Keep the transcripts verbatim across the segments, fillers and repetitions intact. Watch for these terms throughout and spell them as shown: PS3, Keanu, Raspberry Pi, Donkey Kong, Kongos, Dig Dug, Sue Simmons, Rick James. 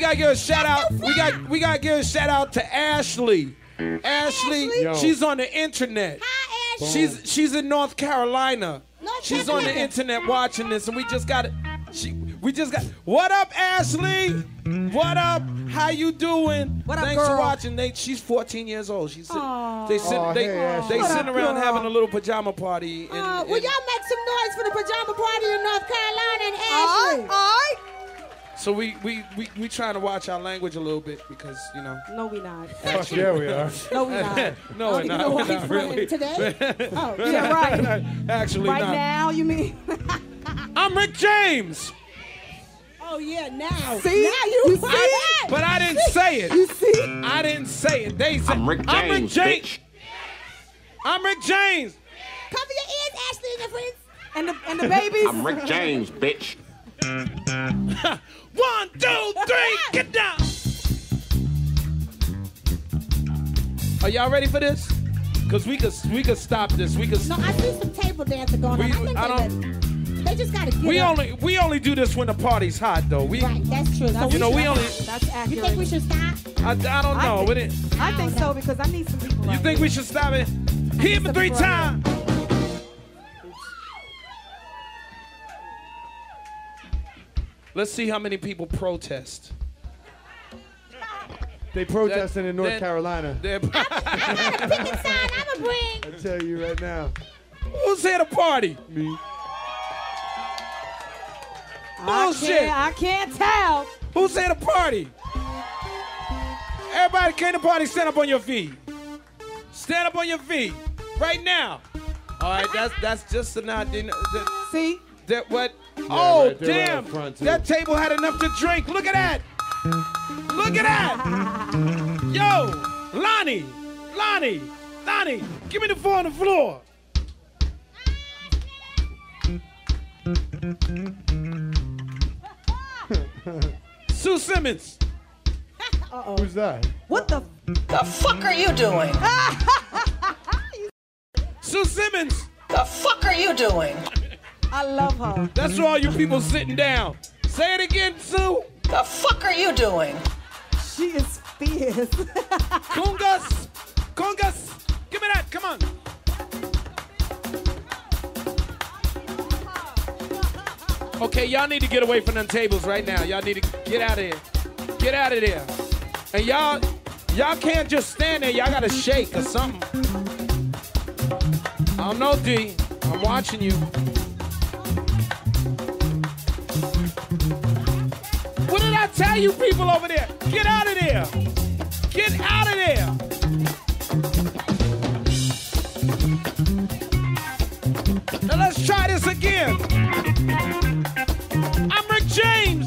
we gotta give a shout out. We got we gotta give a shout out to Ashley. Ashley, Ashley. Yo. She's on the internet. Hi, Ashley. She's she's in North Carolina. North she's Carolina. on the internet watching this, and we just got it. She, we just got. What up, Ashley? What up? How you doing? What up, Thanks girl? for watching. They, she's fourteen years old. She's sitting, they sit, Aww, they, hey, they sitting up, around girl? having a little pajama party. And, uh, will and, y'all make some noise for the pajama party in North Carolina and Ashley? All right. All right. So we we we we trying to watch our language a little bit because you know. No, we not. Actually, yeah, we are. No, we not. no, we're not. We're not really. Today? Oh, yeah, right. Actually, right not. now, you mean? I'm Rick James. Oh yeah, now. See, now you, you see it? But I didn't say it. You see? I didn't say it. They said. I'm Rick James. I'm Rick James. I'm Rick James. Cover your ears, Ashley and your friends, and the and the babies. I'm Rick James, bitch. One, two, three, get down! Are y'all ready for this? Cause we could we could stop this. We could. No, I see some table dancing going we, on. I think I don't, they, they just gotta get We up. only we only do this when the party's hot, though. We, right, that's true. That's you know, we only. That's accurate. You think we should stop? I, I don't know. I think, it, I think so because I need some people. You right think here. we should stop it? Hit me three times. Right Let's see how many people protest. They protesting that, in North that, Carolina. I'm, I got a picket sign I'm going to bring. I tell you right now. Who's here to party? Me. Bullshit. I can't, I can't tell. Who's here to party? Everybody came to party, stand up on your feet. Stand up on your feet. Right now. All right, that's that's just an idea. See? That what? Yeah, oh, right, damn. Right front, that table had enough to drink. Look at that. Look at that. Yo, Lonnie, Lonnie, Lonnie, give me the four on the floor. Sue Simmons. Uh-oh. Who's that? What the, the fuck are you doing? Sue Simmons. The fuck are you doing? I love her. That's for all you people sitting down. Say it again, Sue. The fuck are you doing? She is fierce. Kongos, Kongos, give me that. Come on. Okay, y'all need to get away from them tables right now. Y'all need to get out of here. Get out of there. And y'all, y'all can't just stand there. Y'all gotta shake or something. I don't know, D. I'm watching you. What did I tell you people over there? Get out of there! Get out of there! Now let's try this again. I'm Rick James!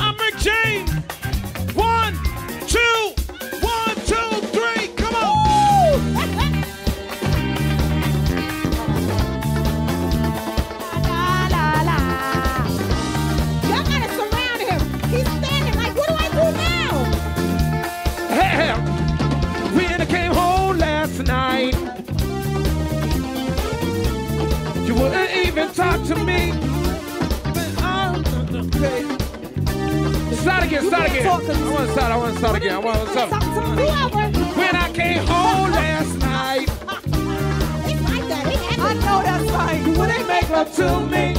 I'm Rick James! One, two, one, two, three, come on! Night. You wouldn't even talk to me. Start again, start again. I want to start, I want to start again. I want to start. When I came home last night, I know that's right. You wouldn't make love to me.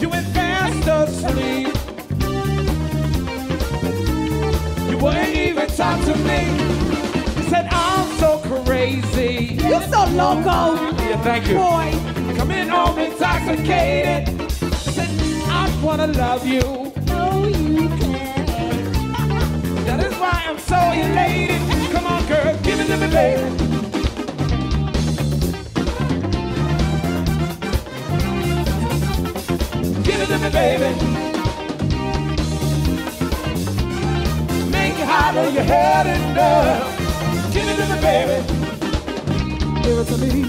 You went fast asleep. You wouldn't even talk to me. Said I'm so crazy. You're so loco. Yeah, thank you. Boy, come in home intoxicated. Said I wanna love you. No, you can't. That is why I'm so elated. Come on, girl, give it to me, baby. Give it to me, baby. Make it hotter, you had enough. Give it to me, baby. Give it to me.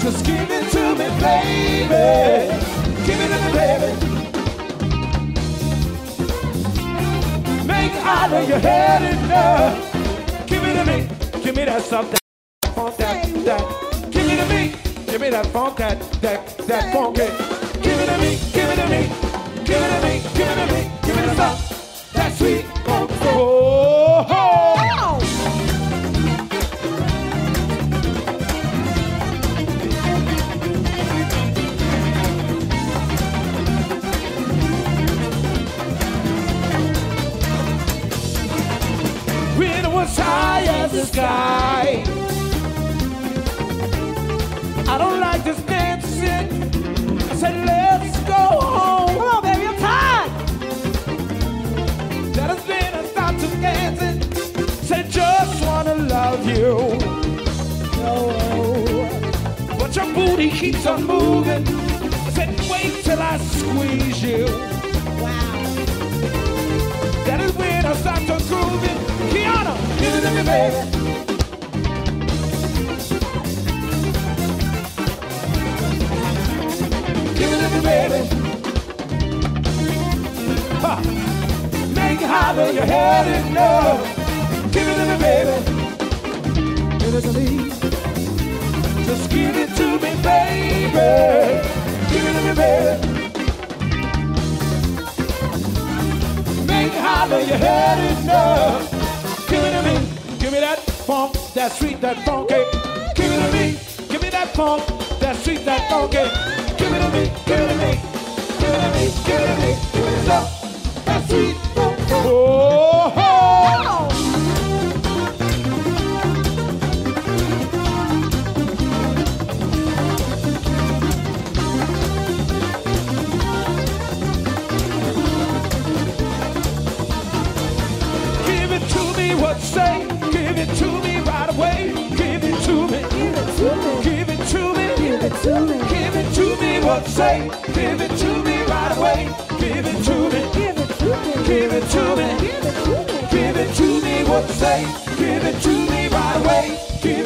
Just give it to me, baby. Give it to me, baby. Make it out of your head enough. Give it to me. Give me that something. Funk that, that. Give it to me. Give me that funk that, that, that funky. Give it to me. Give it to me. Give it to me. Give it to me. the sky. I don't like this dancing. I said, let's go home. Come on, baby, I'm tired. That has been a stop to dancing. Said, just wanna love you. Oh, but your booty keeps on moving. I said, wait till I squeeze you. Wow. That is when I start to groove it. Keanu, give it to me, baby. Give it to me, baby. Ha. Make it holler, your head in love. Give it to me, baby. Give it to me. Just give it to me, baby. Give it to me, baby. Holler, you heard enough. Give it to me, give me that funk, that sweet, that funky. Give it to me, give me that funk, that sweet, that funky. Give it to me, give it to me, give it to me, give it to me, give it up, that sweet funk. Oh, ho. Say, give it to me right away. Give it to me. Give it to me. Give it to me. Give it to me. Give it to me. What say? Give it to me right away. Give it to me. Give it to me. Give it to me. Give it to me. What say? Give it to me right away. Give